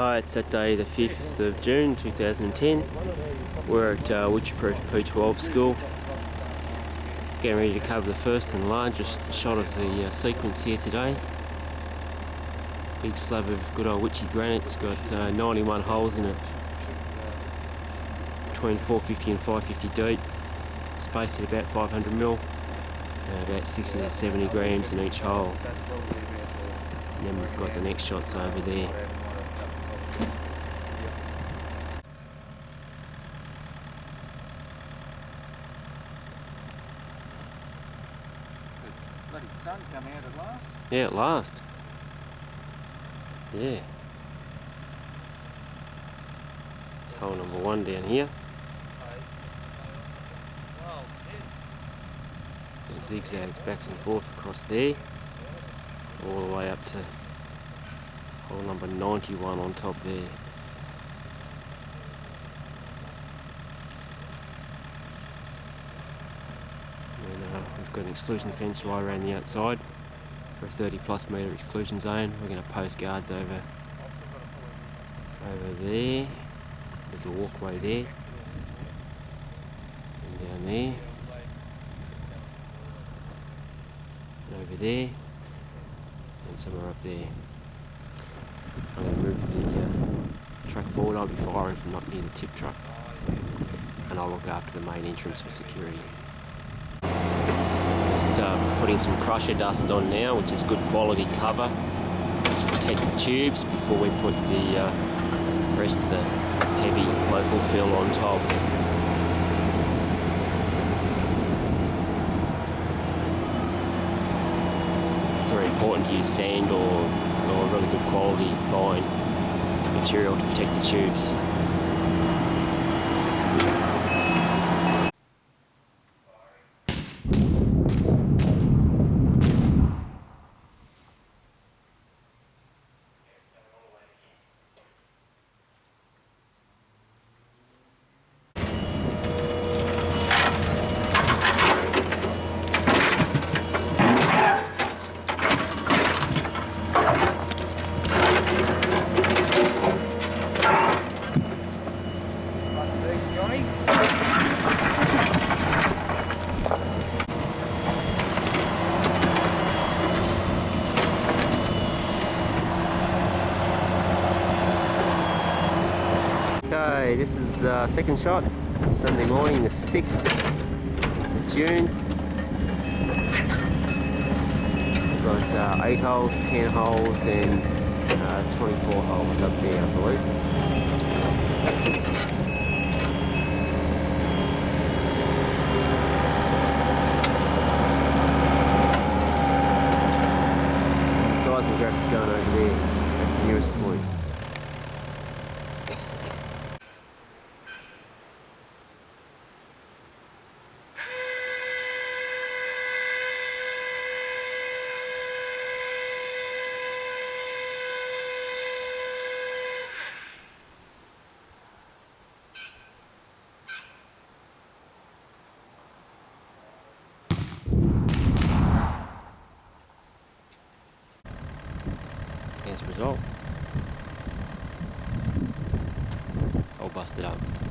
Hi, it's Saturday the 5th of June 2010. We're at Wycheproof P12 school. Getting ready to cover the first and largest shot of the sequence here today. Big slab of good old Wyche granite. It's got 91 holes in it, between 450 and 550 deep, spaced at about 500 mil, and about 60 to 70 grams in each hole. And then we've got the next shots over there. Bloody sun come out at last? Yeah, at last. Yeah. It's hole number 1 down here. It zigzags back and forth across there, all the way up to hole number 91 on top there. We've got an exclusion fence right around the outside for a 30+ metre exclusion zone. We're going to post guards over there. There's a walkway there, and down there, and over there, and somewhere up there. I'm going to move the truck forward. I'll be firing from up near the tip truck, and I'll look after the main entrance for security. Putting some crusher dust on now, which is good quality cover. Just protect the tubes before we put the rest of the heavy local fill on top. It's very important to use sand or really good quality fine material to protect the tubes. Okay, this is second shot, Sunday morning the 6th of June. We've got 8 holes, 10 holes and 24 holes up there, I believe. Seismograph's going over there, that's the nearest point. As a result, all busted up.